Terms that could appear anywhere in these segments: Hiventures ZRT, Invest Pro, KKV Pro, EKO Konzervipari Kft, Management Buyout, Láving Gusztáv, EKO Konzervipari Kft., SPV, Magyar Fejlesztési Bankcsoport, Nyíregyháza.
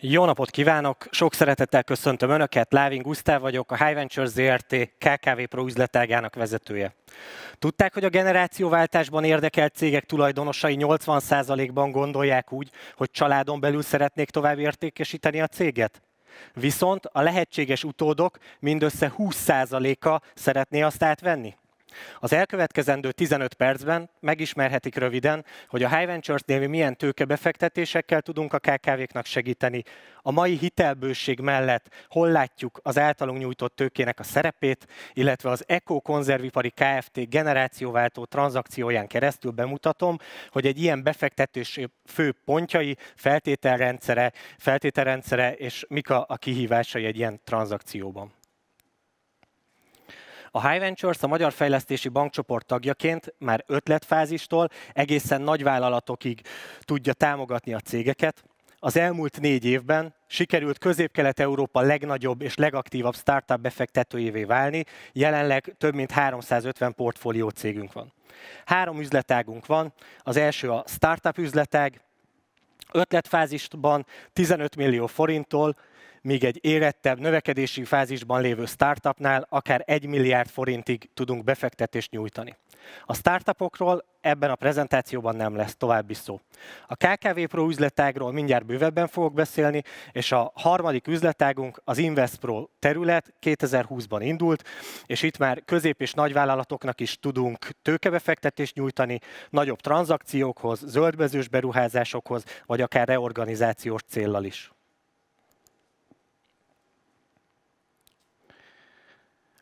Jó napot kívánok! Sok szeretettel köszöntöm Önöket, Láving Gusztáv vagyok, a Hiventures ZRT KKV Pro üzletágának vezetője. Tudták, hogy a generációváltásban érdekelt cégek tulajdonosai 80%-ban gondolják úgy, hogy családon belül szeretnék tovább értékesíteni a céget? Viszont a lehetséges utódok mindössze 20%-a szeretné azt átvenni? Az elkövetkezendő 15 percben megismerhetik röviden, hogy a Hiventures-nél mi milyen tőkebefektetésekkel tudunk a KKV-knak segíteni. A mai hitelbőség mellett hol látjuk az általunk nyújtott tőkének a szerepét, illetve az EKO Konzervipari Kft. Generációváltó tranzakcióján keresztül bemutatom, hogy egy ilyen befektetés fő pontjai, feltételrendszere és mik a kihívásai egy ilyen tranzakcióban. A Hiventures a Magyar Fejlesztési Bankcsoport tagjaként már ötletfázistól egészen nagyvállalatokig tudja támogatni a cégeket. Az elmúlt 4 évben sikerült Közép-Kelet-Európa legnagyobb és legaktívabb startup befektetőjévé válni, jelenleg több mint 350 portfólió cégünk van. 3 üzletágunk van, az első a startup üzletág, ötletfázisban 15 millió forinttól, míg egy érettebb, növekedési fázisban lévő startupnál akár 1 milliárd forintig tudunk befektetést nyújtani. A startupokról ebben a prezentációban nem lesz további szó. A KKV Pro üzletágról mindjárt bővebben fogok beszélni, és a harmadik üzletágunk az Invest Pro terület 2020-ban indult, és itt már közép- és nagyvállalatoknak is tudunk tőkebefektetést nyújtani, nagyobb tranzakciókhoz, zöldmezős beruházásokhoz, vagy akár reorganizációs céllal is.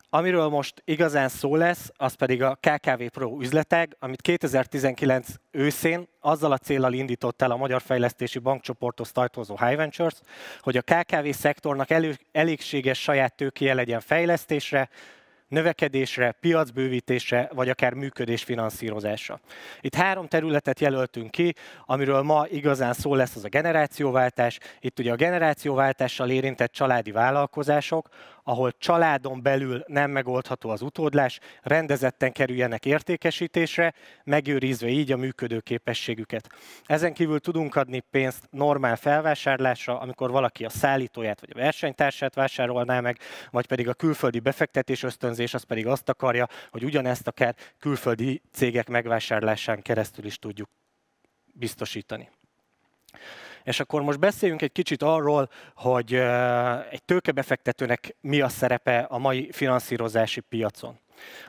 Amiről most igazán szó lesz, az pedig a KKV Pro üzletág, amit 2019 őszén azzal a céllal indított el a Magyar Fejlesztési Bankcsoporthoz tartozó Hiventures, hogy a KKV szektornak elégséges saját tőkéje legyen fejlesztésre, növekedésre, piacbővítésre, vagy akár működésfinanszírozásra. Itt 3 területet jelöltünk ki, amiről ma igazán szó lesz, az a generációváltás. Itt ugye a generációváltással érintett családi vállalkozások, ahol családon belül nem megoldható az utódlás, rendezetten kerüljenek értékesítésre, megőrizve így a működőképességüket. Ezen kívül tudunk adni pénzt normál felvásárlásra, amikor valaki a szállítóját vagy a versenytársát vásárolná meg, vagy pedig a külföldi befektetés ösztönzés az pedig azt akarja, hogy ugyanezt akár külföldi cégek megvásárlásán keresztül is tudjuk biztosítani. És akkor most beszéljünk egy kicsit arról, hogy egy tőkebefektetőnek mi a szerepe a mai finanszírozási piacon.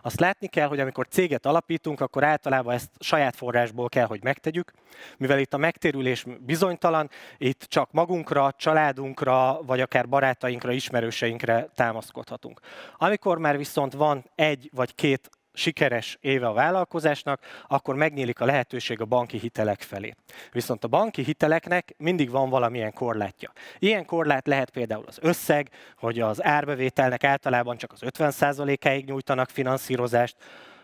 Azt látni kell, hogy amikor céget alapítunk, akkor általában ezt saját forrásból kell, hogy megtegyük, mivel itt a megtérülés bizonytalan, itt csak magunkra, családunkra, vagy akár barátainkra, ismerőseinkre támaszkodhatunk. Amikor már viszont van 1 vagy 2 sikeres éve a vállalkozásnak, akkor megnyílik a lehetőség a banki hitelek felé. Viszont a banki hiteleknek mindig van valamilyen korlátja. Ilyen korlát lehet például az összeg, hogy az árbevételnek általában csak az 50%-áig nyújtanak finanszírozást,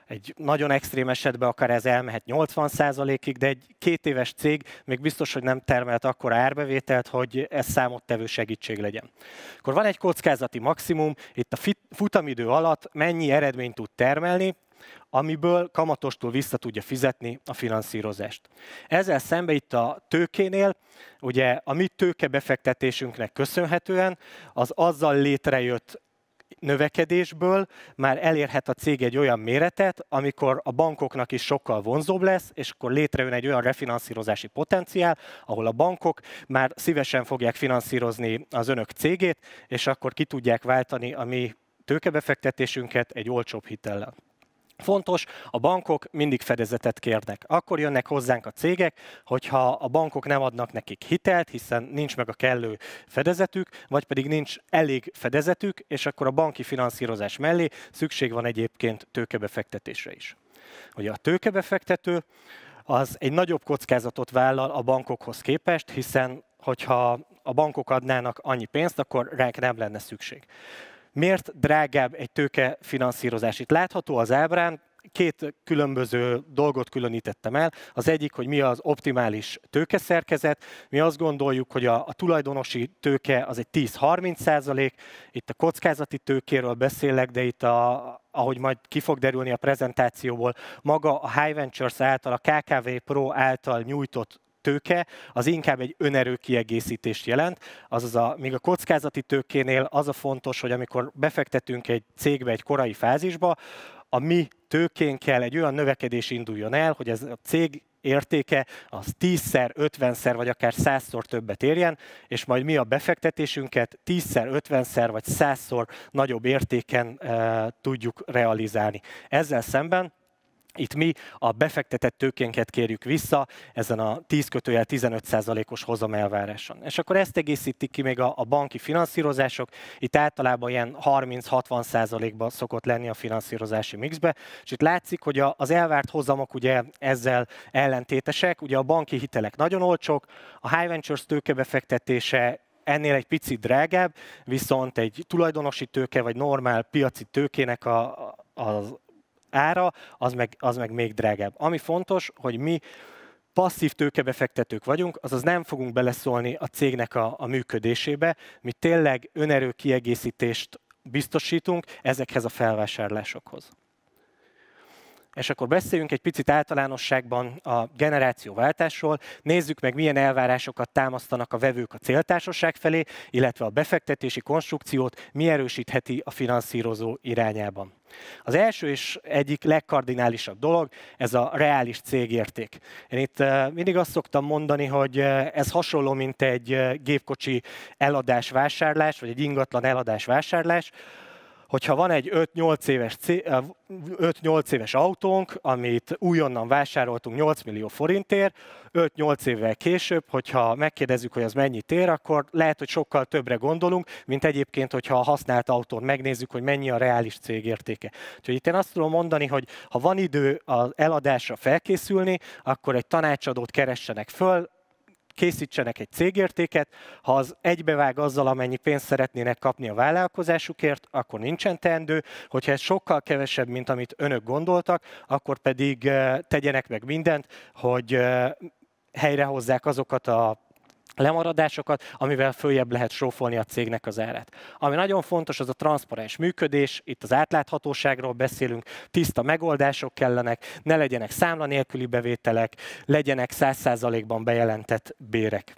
egy nagyon extrém esetben akár ez elmehet 80%-ig, de egy 2 éves cég még biztos, hogy nem termelt akkora árbevételt, hogy ez számottevő segítség legyen. Akkor van egy kockázati maximum, itt a futamidő alatt mennyi eredményt tud termelni, amiből kamatostól vissza tudja fizetni a finanszírozást. Ezzel szemben itt a tőkénél, ugye a mi tőkebefektetésünknek köszönhetően az azzal létrejött növekedésből már elérhet a cég egy olyan méretet, amikor a bankoknak is sokkal vonzóbb lesz, és akkor létrejön egy olyan refinanszírozási potenciál, ahol a bankok már szívesen fogják finanszírozni az önök cégét, és akkor ki tudják váltani a mi tőkebefektetésünket egy olcsóbb hitellel. Fontos, a bankok mindig fedezetet kérnek. Akkor jönnek hozzánk a cégek, hogyha a bankok nem adnak nekik hitelt, hiszen nincs meg a kellő fedezetük, vagy pedig nincs elég fedezetük, és akkor a banki finanszírozás mellé szükség van egyébként tőkebefektetésre is. Ugye a tőkebefektető az egy nagyobb kockázatot vállal a bankokhoz képest, hiszen hogyha a bankok adnának annyi pénzt, akkor ránk nem lenne szükség. Miért drágább egy tőkefinanszírozás? Itt látható az ábrán, 2 különböző dolgot különítettem el. Az egyik, hogy mi az optimális tőkeszerkezet. Mi azt gondoljuk, hogy a tulajdonosi tőke az egy 10-30%. Itt a kockázati tőkéről beszélek, de itt ahogy majd ki fog derülni a prezentációból, maga a Hiventures által, a KKV Pro által nyújtott tőke, az inkább egy önerőkiegészítést jelent, azaz még a kockázati tőkénél az a fontos, hogy amikor befektetünk egy cégbe egy korai fázisba, a mi tőkénkkel egy olyan növekedés induljon el, hogy ez a cég értéke az 10-szer, 50-szer vagy akár 100-szor többet érjen, és majd mi a befektetésünket 10-szer, 50-szer vagy 100-szor nagyobb értéken tudjuk realizálni. Ezzel szemben itt mi a befektetett tőkénket kérjük vissza ezen a 10-15%-os hozamelváráson. És akkor ezt egészítik ki még a banki finanszírozások, itt általában ilyen 30-60%-ban szokott lenni a finanszírozási mixbe, és itt látszik, hogy az elvárt hozamok ugye ezzel ellentétesek, ugye a banki hitelek nagyon olcsók, a Hiventures tőkebefektetése ennél egy picit drágább, viszont egy tulajdonosi tőke vagy normál piaci tőkének az ára, az meg még drágább. Ami fontos, hogy mi passzív tőkebefektetők vagyunk, azaz nem fogunk beleszólni a cégnek a működésébe, mi tényleg önerőkiegészítést biztosítunk ezekhez a felvásárlásokhoz. És akkor beszéljünk egy picit általánosságban a generációváltásról, nézzük meg, milyen elvárásokat támasztanak a vevők a céltársaság felé, illetve a befektetési konstrukciót mi erősítheti a finanszírozó irányában. Az első és egyik legkardinálisabb dolog, ez a reális cégérték. Én itt mindig azt szoktam mondani, hogy ez hasonló, mint egy gépkocsi eladás-vásárlás, vagy egy ingatlan eladás-vásárlás. Hogyha van egy 5-8 éves autónk, amit újonnan vásároltunk 8 millió forintért, 5-8 évvel később, hogyha megkérdezzük, hogy az mennyit ér, akkor lehet, hogy sokkal többre gondolunk, mint egyébként, hogyha a használt autón megnézzük, hogy mennyi a reális cégértéke. Úgyhogy itt én azt tudom mondani, hogy ha van idő az eladásra felkészülni, akkor egy tanácsadót keressenek föl, készítsenek egy cégértéket, ha az egybevág azzal, amennyi pénzt szeretnének kapni a vállalkozásukért, akkor nincsen teendő, hogyha ez sokkal kevesebb, mint amit önök gondoltak, akkor pedig tegyenek meg mindent, hogy helyrehozzák azokat a lemaradásokat, amivel följebb lehet srófolni a cégnek az árát. Ami nagyon fontos, az a transzparens működés, itt az átláthatóságról beszélünk, tiszta megoldások kellenek, ne legyenek számla nélküli bevételek, legyenek 100%-ban bejelentett bérek.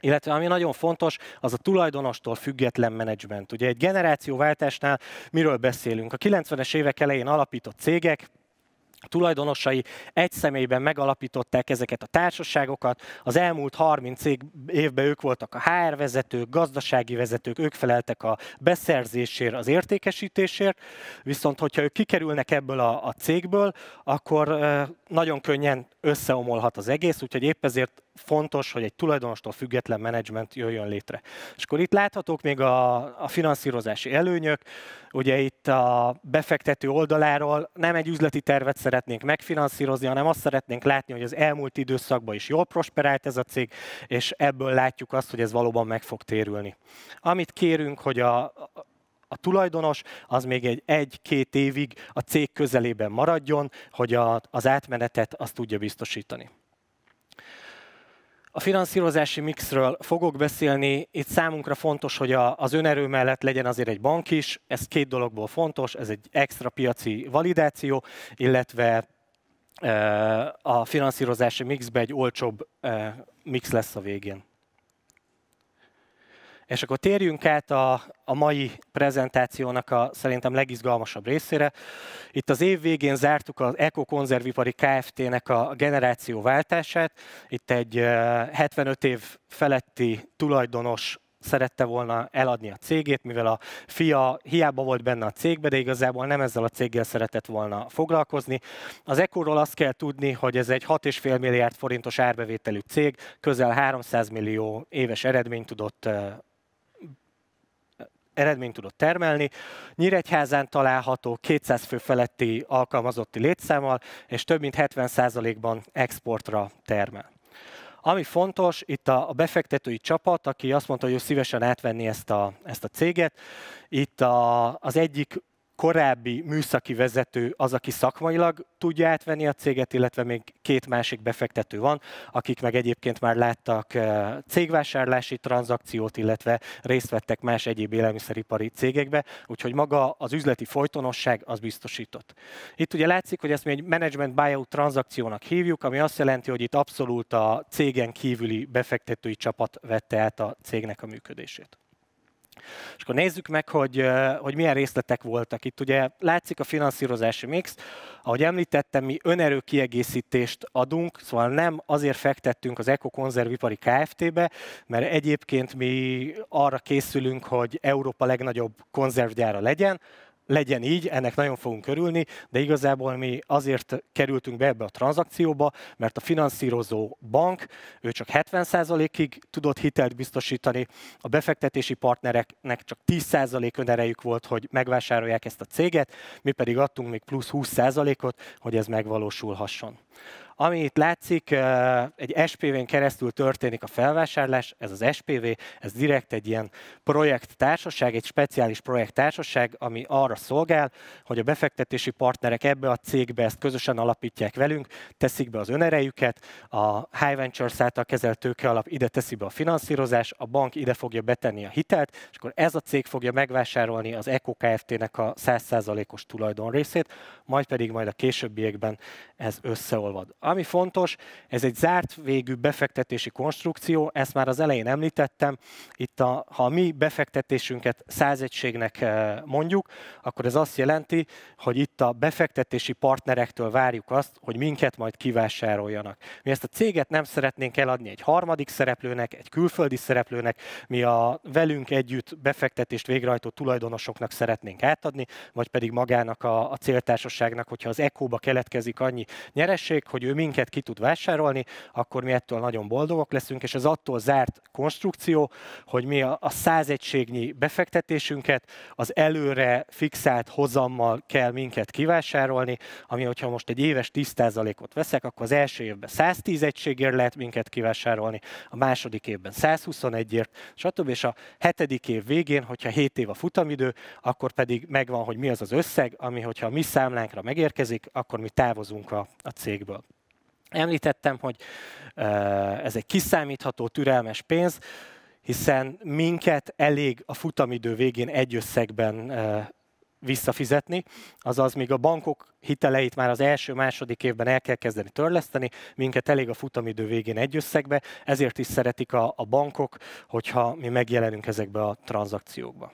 Illetve ami nagyon fontos, az a tulajdonostól független menedzsment. Ugye egy generációváltásnál miről beszélünk? A 90-es évek elején alapított cégek, a tulajdonosai egy személyben megalapították ezeket a társaságokat, az elmúlt 30 évben ők voltak a HR vezetők, gazdasági vezetők, ők feleltek a beszerzésért, az értékesítésért, viszont hogyha ők kikerülnek ebből a cégből, akkor nagyon könnyen összeomolhat az egész, úgyhogy épp ezért fontos, hogy egy tulajdonostól független menedzsment jöjjön létre. És akkor itt láthatók még a finanszírozási előnyök, ugye itt a befektető oldaláról nem egy üzleti tervet szeretnénk megfinanszírozni, hanem azt szeretnénk látni, hogy az elmúlt időszakban is jól prosperált ez a cég, és ebből látjuk azt, hogy ez valóban meg fog térülni. Amit kérünk, hogy a tulajdonos az még egy-két évig a cég közelében maradjon, hogy az átmenetet azt tudja biztosítani. A finanszírozási mixről fogok beszélni, itt számunkra fontos, hogy az önerő mellett legyen azért egy bank is, ez két dologból fontos, ez egy extra piaci validáció, illetve a finanszírozási mixbe egy olcsóbb mix lesz a végén. És akkor térjünk át a mai prezentációnak a szerintem legizgalmasabb részére. Itt az év végén zártuk az EKO Konzervipari Kft.-nek a generációváltását. Itt egy 75 év feletti tulajdonos szerette volna eladni a cégét, mivel a fia hiába volt benne a cégbe, de igazából nem ezzel a céggel szeretett volna foglalkozni. Az EKO-ról azt kell tudni, hogy ez egy 6,5 milliárd forintos árbevételű cég, közel 300 millió éves eredményt tudott termelni. Nyíregyházán található 200 fő feletti alkalmazotti létszámmal, és több mint 70%-ban exportra termel. Ami fontos, itt a befektetői csapat, aki azt mondta, hogy ő szívesen átvenni ezt a céget. Itt az egyik korábbi műszaki vezető az, aki szakmailag tudja átvenni a céget, illetve még két másik befektető van, akik meg egyébként már láttak cégvásárlási tranzakciót, illetve részt vettek más egyéb élelmiszeripari cégekbe, úgyhogy maga az üzleti folytonosság az biztosított. Itt ugye látszik, hogy ezt mi egy Management Buyout tranzakciónak hívjuk, ami azt jelenti, hogy itt abszolút a cégen kívüli befektetői csapat vette át a cégnek a működését. És akkor nézzük meg, hogy milyen részletek voltak. Itt ugye látszik a finanszírozási mix. Ahogy említettem, mi önerő kiegészítést adunk, szóval nem azért fektettünk az EKO Konzervipari Kft-be, mert egyébként mi arra készülünk, hogy Európa legnagyobb konzervgyára legyen. Legyen így, ennek nagyon fogunk örülni, de igazából mi azért kerültünk be ebbe a tranzakcióba, mert a finanszírozó bank, ő csak 70%-ig tudott hitelt biztosítani, a befektetési partnereknek csak 10% önerejük volt, hogy megvásárolják ezt a céget, mi pedig adtunk még plusz 20%-ot, hogy ez megvalósulhasson. Ami itt látszik, egy SPV-n keresztül történik a felvásárlás, ez az SPV, ez direkt egy ilyen projekttársaság, egy speciális projekttársaság, ami arra szolgál, hogy a befektetési partnerek ebbe a cégbe ezt közösen alapítják velünk, teszik be az önerejüket, a Hiventures által kezelt tőkealap ide teszi be a finanszírozás, a bank ide fogja betenni a hitelt, és akkor ez a cég fogja megvásárolni az EKO Kft-nek a 100%-os tulajdonrészét, majd a későbbiekben ez összeolvad. Ami fontos, ez egy zárt végű befektetési konstrukció, ezt már az elején említettem, itt ha a mi befektetésünket 100 egységnek mondjuk, akkor ez azt jelenti, hogy itt a befektetési partnerektől várjuk azt, hogy minket majd kivásároljanak. Mi ezt a céget nem szeretnénk eladni egy harmadik szereplőnek, egy külföldi szereplőnek, mi a velünk együtt befektetést végrehajtó tulajdonosoknak szeretnénk átadni, vagy pedig magának a céltársaságnak, hogyha az EKO-ba keletkezik annyi nyeresség, hogy ő minket ki tud vásárolni, akkor mi ettől nagyon boldogok leszünk, és ez attól zárt konstrukció, hogy mi a 100 egységnyi befektetésünket az előre fixált hozammal kell minket kivásárolni, ami hogyha most egy éves 10%-ot veszek, akkor az első évben 110 egységért lehet minket kivásárolni, a második évben 121-ért, stb. És a hetedik év végén, hogyha 7 év a futamidő, akkor pedig megvan, hogy mi az az összeg, ami hogyha a mi számlánkra megérkezik, akkor mi távozunk a cégből. Említettem, hogy ez egy kiszámítható, türelmes pénz, hiszen minket elég a futamidő végén egy összegben visszafizetni, azaz még a bankok hiteleit már az első-második évben el kell kezdeni törleszteni, minket elég a futamidő végén egy összegbe, ezért is szeretik a bankok, hogyha mi megjelenünk ezekbe a tranzakciókba.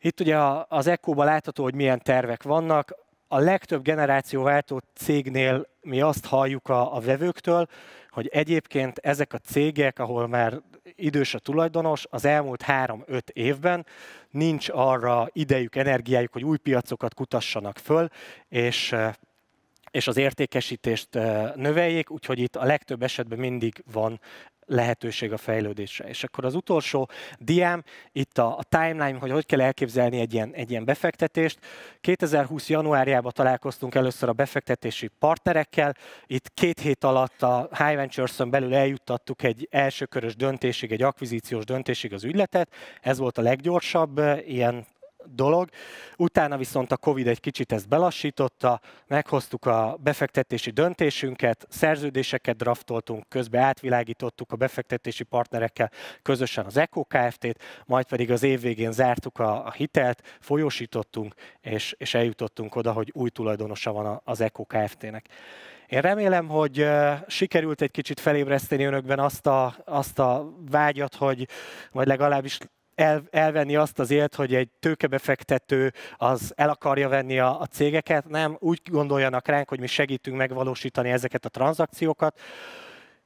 Itt ugye az EKO-ban látható, hogy milyen tervek vannak. A legtöbb generációváltó cégnél mi azt halljuk a vevőktől, hogy egyébként ezek a cégek, ahol már idős a tulajdonos, az elmúlt 3-5 évben nincs arra idejük, energiájuk, hogy új piacokat kutassanak föl, és az értékesítést növeljék, úgyhogy itt a legtöbb esetben mindig van lehetőség a fejlődésre. És akkor az utolsó diám, itt a timeline, hogy kell elképzelni egy ilyen befektetést. 2020. januárjában találkoztunk először a befektetési partnerekkel, itt 2 hét alatt a Hiventures-ön belül eljuttattuk egy elsőkörös döntésig, egy akvizíciós döntésig az ügyletet, ez volt a leggyorsabb ilyen dolog. Utána viszont a Covid egy kicsit ezt belassította, meghoztuk a befektetési döntésünket, szerződéseket draftoltunk, közben átvilágítottuk a befektetési partnerekkel közösen az EKO Kft-t, majd pedig az év végén zártuk a hitelt, folyósítottunk, és eljutottunk oda, hogy új tulajdonosa van az EKO Kft-nek. Én remélem, hogy sikerült egy kicsit felébreszteni önökben azt a vágyat, hogy vagy legalábbis elvenni azt az élt, hogy egy tőkebefektető az el akarja venni a cégeket, nem úgy gondoljanak ránk, hogy mi segítünk megvalósítani ezeket a tranzakciókat.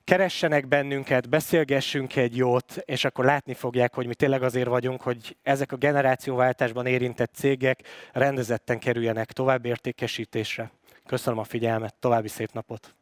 Keressenek bennünket, beszélgessünk egy jót, és akkor látni fogják, hogy mi tényleg azért vagyunk, hogy ezek a generációváltásban érintett cégek rendezetten kerüljenek tovább értékesítésre. Köszönöm a figyelmet, további szép napot!